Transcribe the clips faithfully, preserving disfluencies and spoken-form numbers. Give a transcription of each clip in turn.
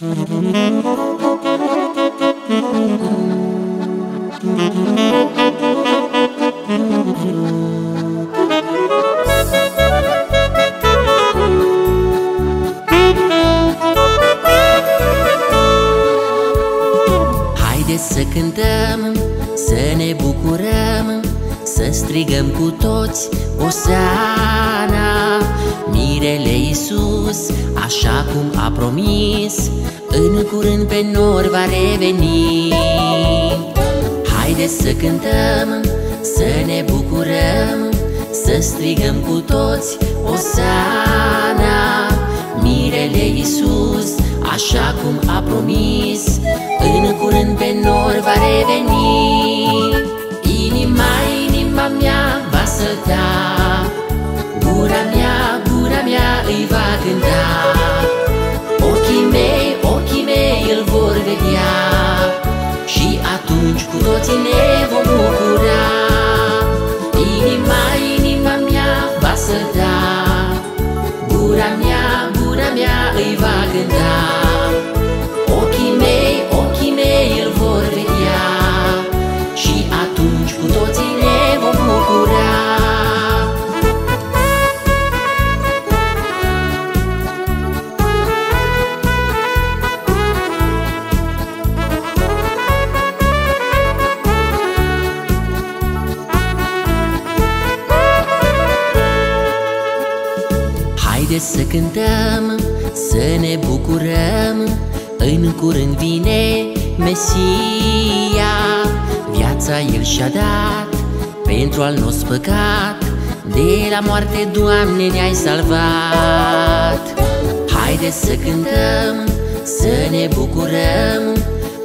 Haideți să cântăm, să ne bucurăm, să strigăm cu toți Osana. Mirele Iisus, așa cum a promis, în curând pe nor va reveni. Haideți să cântăm, să ne bucurăm, să strigăm cu toți Osana. Mirele Iisus, așa cum a promis, în curând pe nor va reveni. Inima, inima mea va sălta, gura mea, gura mea îi va cânta. Ochii mei, ochii mei îl vor vedea, și atunci cu toții ne vom bucura. Inima, inima mea va sălta, gura mea, gura mea îi va cânta. Ochii mei, ochii mei îl vor vedea, și atunci cu toții ne vom bucura. Haideți să cântăm, să ne bucurăm, în curând vine Mesia. Viața El și-a dat pentru al nostru păcat, de la moarte, Doamne, ne-ai salvat. Haideți să cântăm, să ne bucurăm,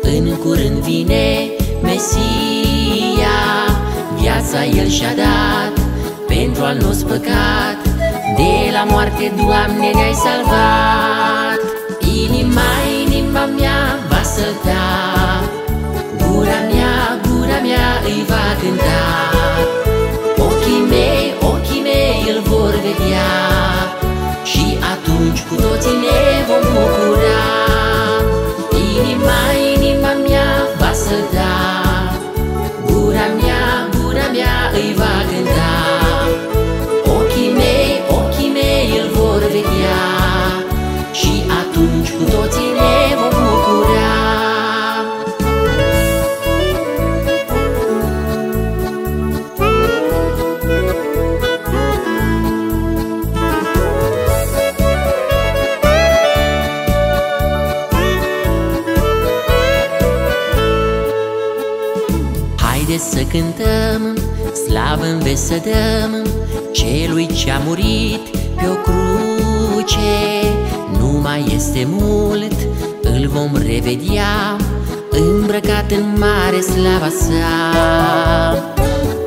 în curând vine Mesia. Viața El și-a dat pentru al nostru păcat, de la moarte, Doamne, ne-ai salvat. Inima, inima mea va sălta, gura mea, gura mea îi va cânta. Ochii mei, ochii mei îl vor vedea, și atunci cu toții ne vom bucura. Inima, inima mea va sălta, gura mea, gura mea îi va cânta. Și atunci cu toții ne vom bucura. Haideți să cântăm, slavă-n veci să dăm celui ce-a murit pe o cruce. Nu mai este mult, îl vom revedea îmbrăcat în mare slava sa.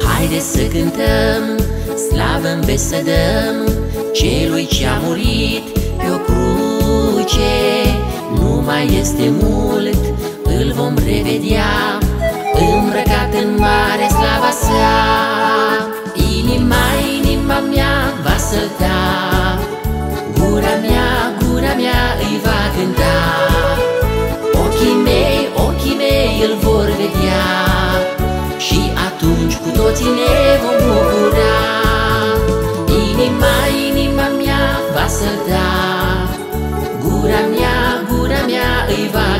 Haideți să cântăm, slavă-n veci să dăm celui ce-a murit pe o cruce. Nu mai este mult, îl vom revedea îmbrăcat în mare slava sa. Inima, inima mea va sălta, gura mea, gura mea îi va cânta. Ochii mei, ochii mei îl vor vedea, și atunci cu toții ne vom bucura. Inima, inima mea va sălta, gura mea, gura mea îi va